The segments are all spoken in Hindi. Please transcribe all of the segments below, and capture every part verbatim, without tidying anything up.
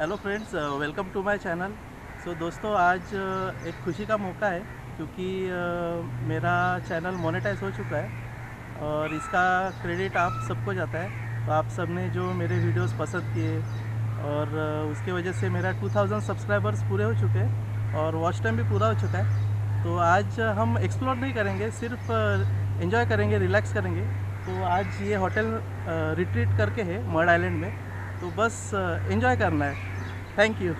Hello friends, welcome to my channel. So दोस्तों, आज एक खुशी का मौका है क्योंकि uh, मेरा चैनल मोनेटाइज हो चुका है और इसका क्रेडिट आप सबको जाता है। तो आप सब ने जो मेरे वीडियोस पसंद किए और uh, उसके वजह से मेरा टू थाउज़ेंड सब्सक्राइबर्स पूरे हो चुके हैं और वॉच टाइम भी पूरा हो चुका है। तो आज हम एक्सप्लोर नहीं करेंगे, सिर्फ एंजॉय uh, करेंगे, रिलैक्स करेंगे। तो आज ये होटल रिट्रीट uh, करके है मड आइलैंड में, तो बस एंजॉय uh, करना है। Thank you.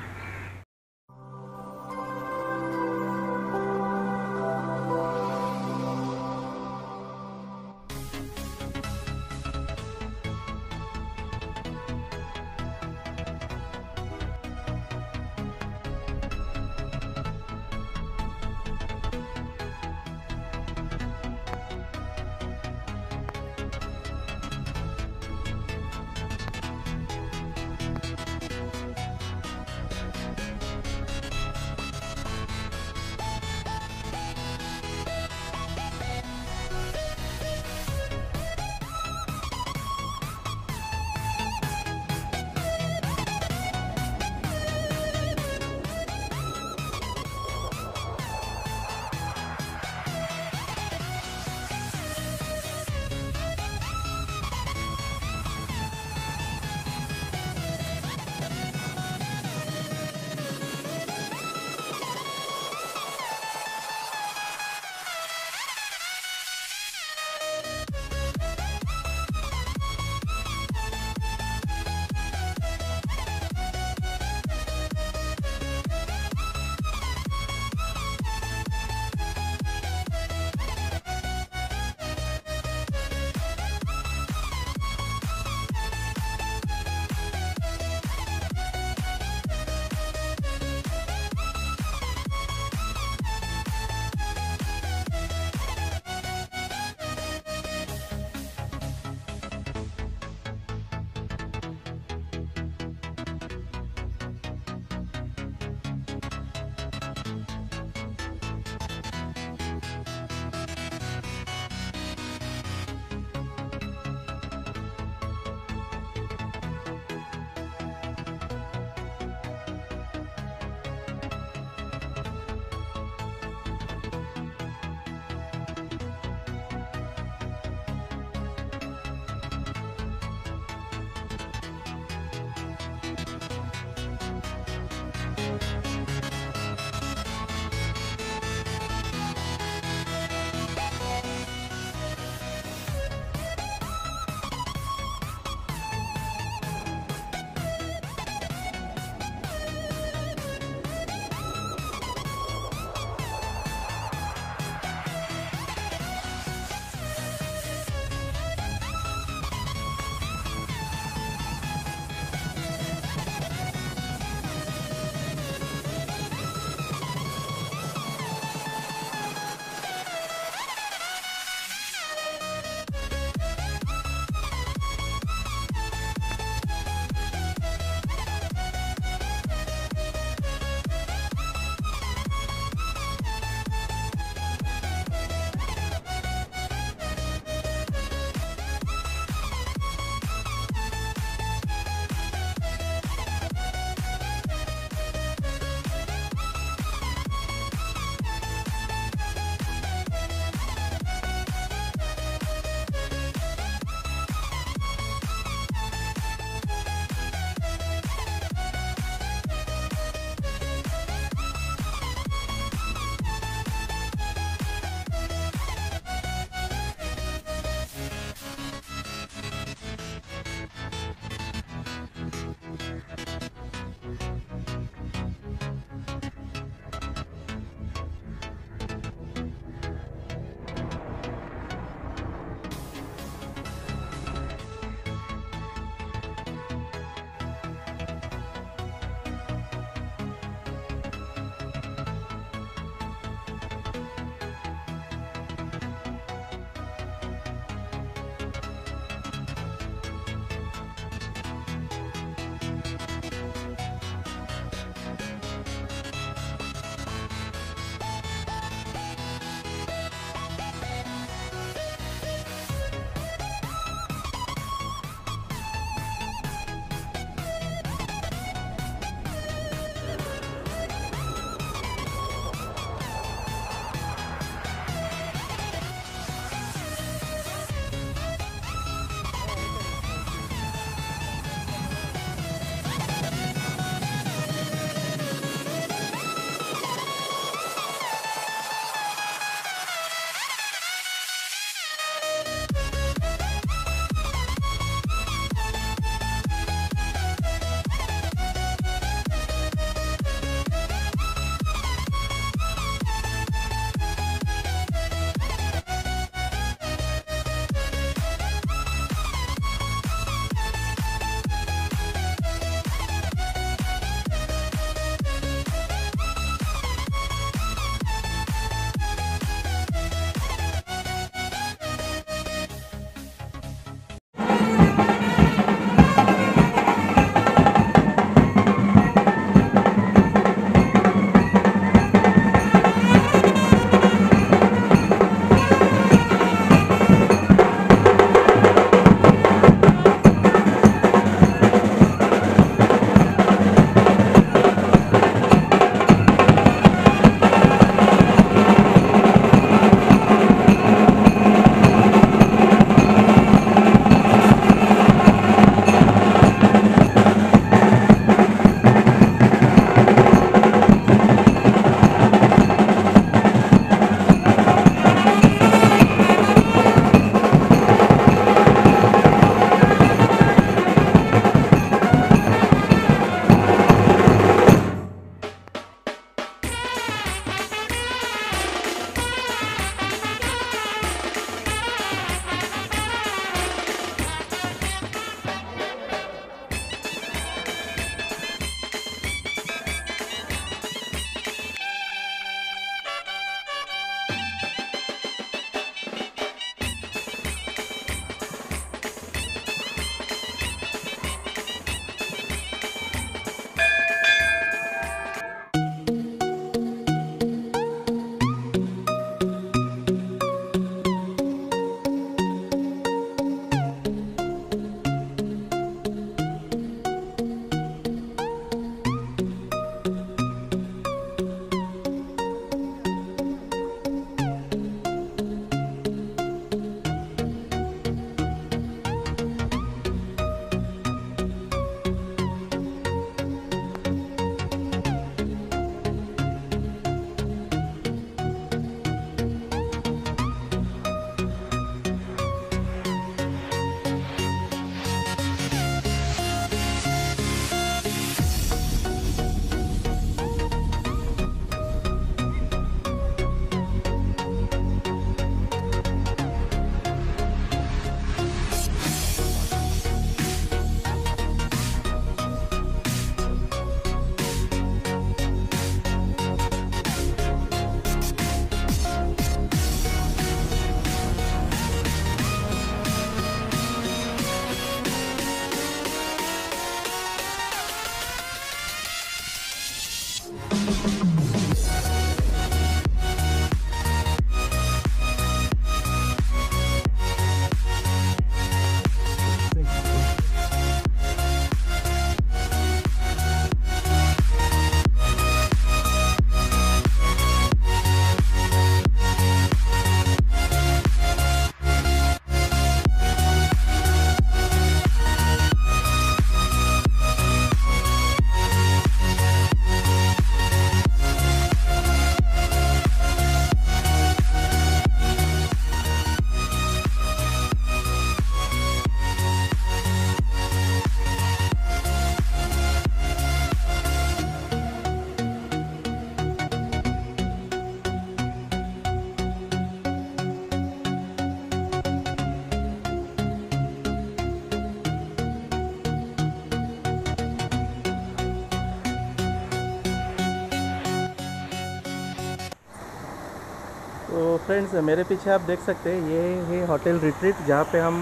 तो फ्रेंड्स मेरे पीछे आप देख सकते हैं ये है होटल रिट्रीट जहाँ पे हम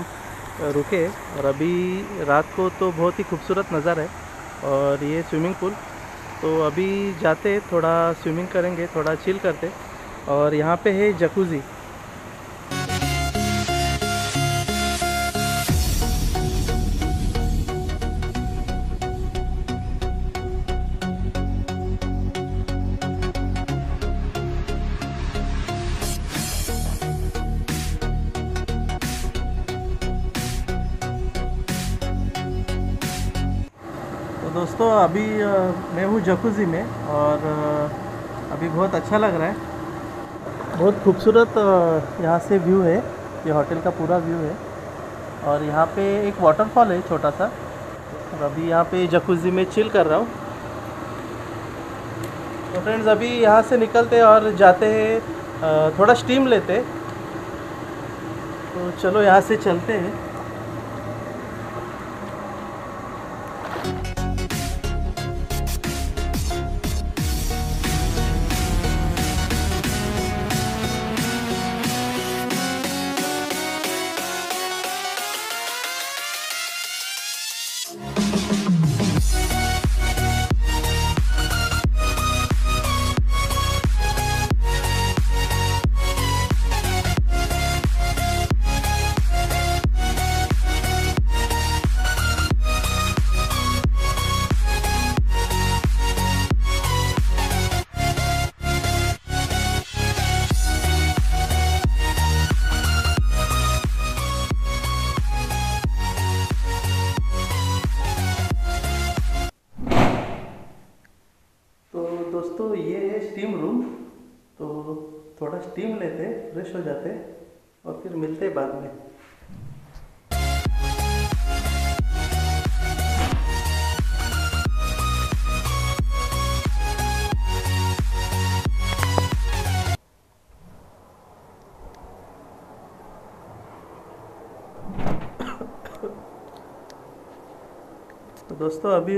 रुके और अभी रात को तो बहुत ही खूबसूरत नज़ारा है और ये स्विमिंग पूल। तो अभी जाते थोड़ा स्विमिंग करेंगे, थोड़ा चिल करते। और यहाँ पे है जकूज़ी। दोस्तों अभी मैं हूँ जकूज़ी में और अभी बहुत अच्छा लग रहा है, बहुत खूबसूरत यहाँ से व्यू है, ये होटल का पूरा व्यू है। और यहाँ पे एक वाटरफॉल है छोटा सा और अभी यहाँ पे जकूज़ी में चिल कर रहा हूँ। तो फ्रेंड्स अभी यहाँ से निकलते और जाते हैं, थोड़ा स्टीम लेते। तो चलो यहाँ से चलते हैं। दोस्तों ये है स्टीम रूम, तो थोड़ा स्टीम लेते, फ्रेश हो जाते और फिर मिलते हैं बाद में। तो दोस्तों अभी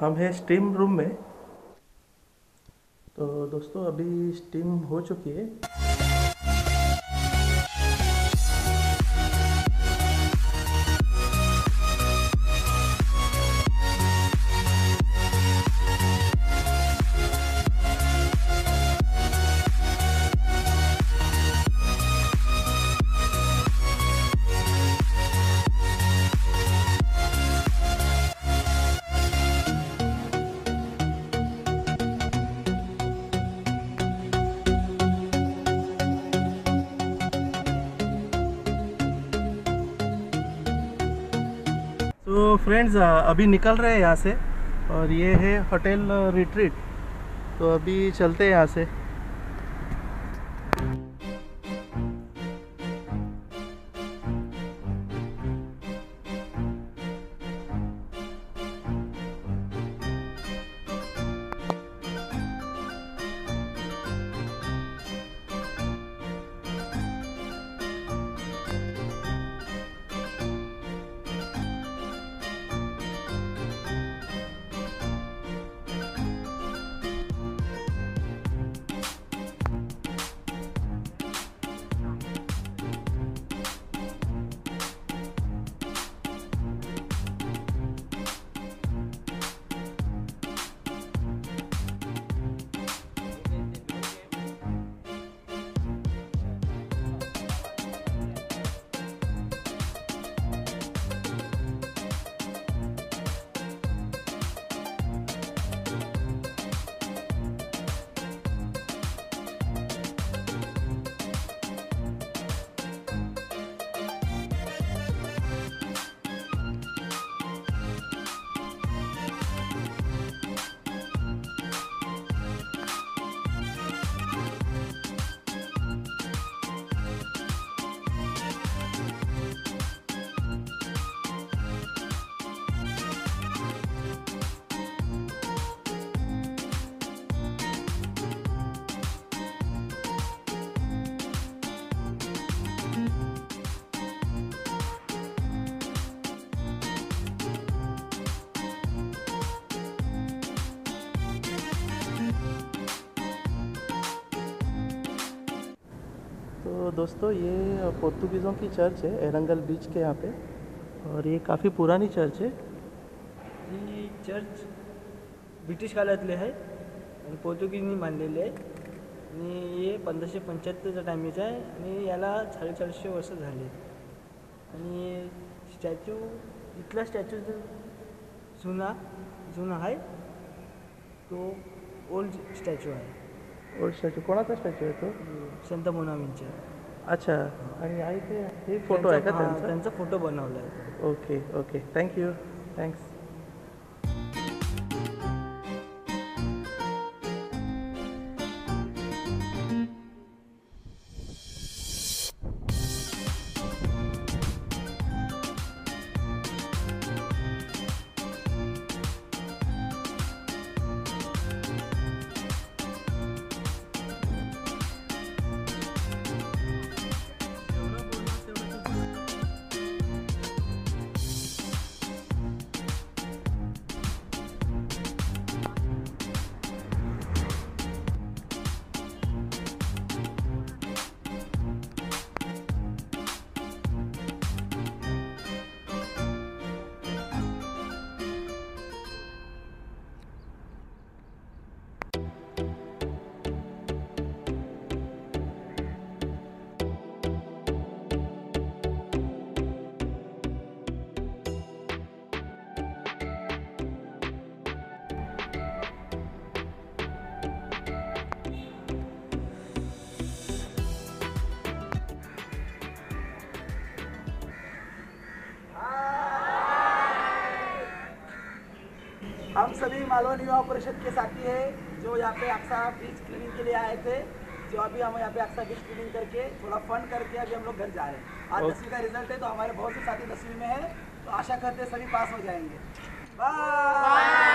हम हैं स्टीम रूम में। तो दोस्तों अभी स्टीम हो चुकी है। तो फ्रेंड्स अभी निकल रहे हैं यहाँ से और ये है होटल रिट्रीट। तो अभी चलते हैं यहाँ से। तो दोस्तों ये पोर्तुगीज़ों की चर्च है एरंगल बीच के यहाँ पे, और ये काफ़ी पुरानी चर्च है। ही चर्च ब्रिटिश काळातले आहे आणि पोर्तुगीजनी बांधलेले आहे आणि ये पंधराशे पंच्याहत्तरच्या टायमीचं आहे आणि याला साडेचारशे वर्ष झाले। आणि स्टॅच्यू इथला स्टॅच्यू जुना जुना आहे, तो ओल्ड स्टॅच्यू आहे। ओल्ड स्टॅच्यू कोणाचा स्टॅच्यू आहे तो? संत बोनाव्हेंचर। अच्छा, आणि आई ते हे फोटो आहे का त्यांचा? त्यांचा फोटो बनवला आहे। Okay okay, thank you, thanks. हम सभी मालवण युवा परिषद के साथी हैं जो यहाँ पे अक्सा बीच क्लीनिंग के लिए आए थे, जो अभी हम यहाँ पे अक्सा बीच क्लीनिंग करके थोड़ा फंड करके अभी हम लोग घर जा रहे हैं। आज दसवीं का रिजल्ट है तो हमारे बहुत से साथी दसवीं में हैं, तो आशा करते हैं सभी पास हो जाएंगे। बाय।